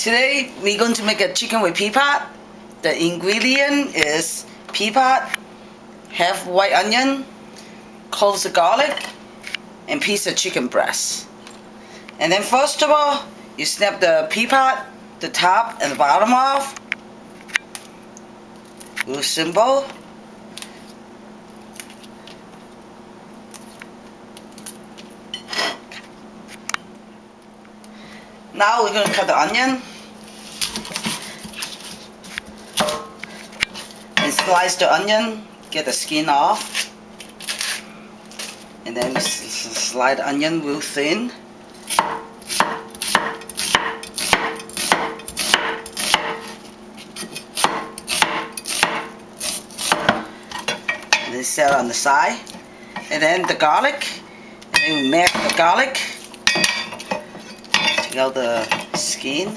Today we're going to make a chicken with pea pot. The ingredient is pea pot, half white onion, cloves of garlic, and piece of chicken breast. And then first of all, you snap the pea pot, the top and the bottom off. Little symbol. Now we're going to cut the onion and slice the onion, get the skin off, and then slide the onion real thin. And then set it on the side, and then the garlic, and then we mash the garlic. Take out the skin,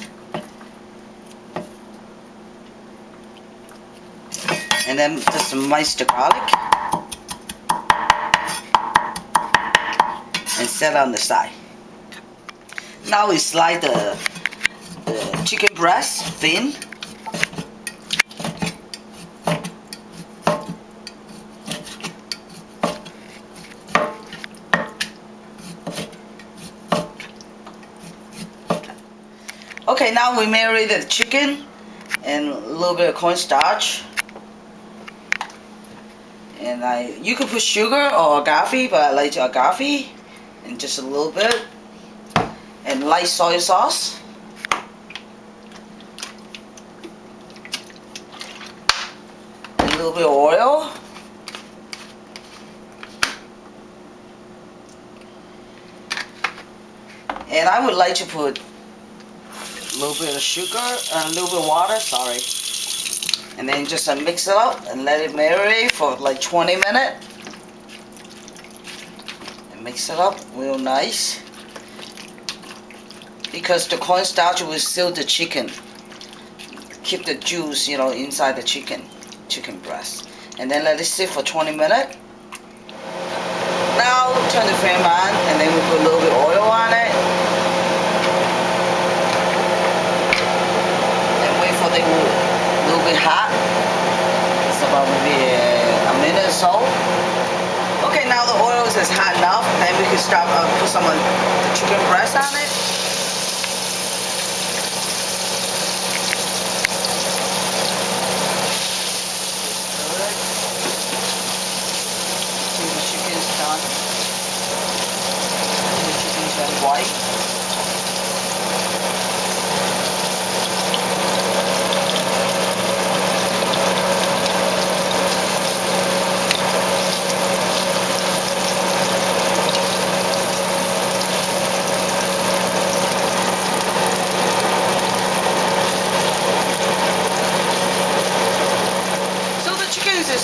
and then just mash the garlic and set on the side. Now we slide the chicken breast thin, okay. Now we marinate the chicken and a little bit of cornstarch, and you could put sugar or agave, but I like agave, and just a little bit, and light soy sauce, a little bit of oil, and I would like to put a little bit of sugar and a little bit of water, sorry. And then just mix it up and let it marinate for like 20 minutes. And mix it up real nice, because the cornstarch will seal the chicken. Keep the juice, you know, inside the chicken breast. And then let it sit for 20 minutes. Now turn the flame on, and then we put a little bit of oil on it. They were a little bit hot. It's about maybe a minute or so. Okay, now the oil is hot enough. Then we can start put some of the chicken breast on it. Good. See, the chicken is done. The chicken is white.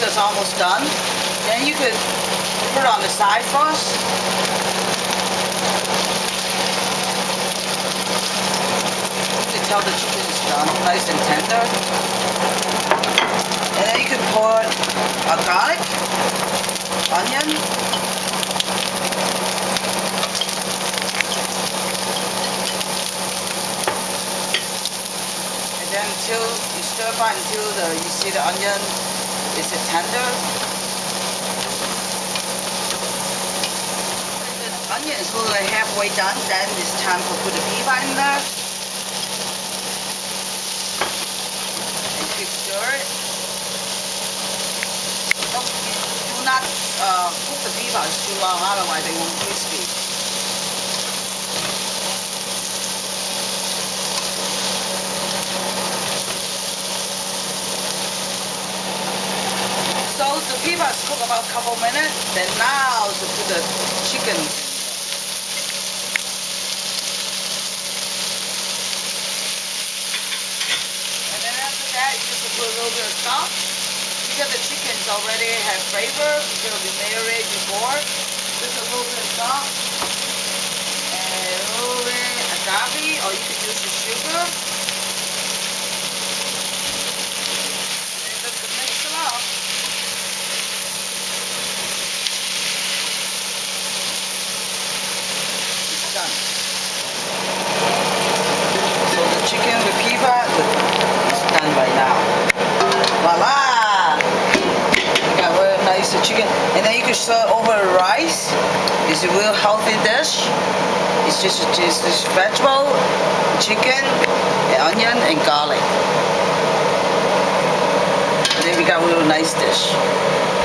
It's almost done. Then you could put it on the side first. You can tell the chicken is done, nice and tender. And then you could pour a garlic, onion, and then until you stir by until you see the onion. Is it tender? The onion is only halfway done, then it's time to put the pea pot in there. And you stir it. Do not cook the pea pot too long, otherwise they won't be crispy. The pea pot cook about a couple minutes, then now to put the chicken. And then after that, you just put a little bit of salt, because the chickens already have flavor, because we marinated before. Just a little bit of salt, and a little bit of agave, or you can use the sugar. And just mix it up. chicken with kiva, stand by now. Voila! You got very nice chicken. And then you can serve over rice. It's a real healthy dish. It's just vegetable, chicken, and onion, and garlic. And then we got a real nice dish.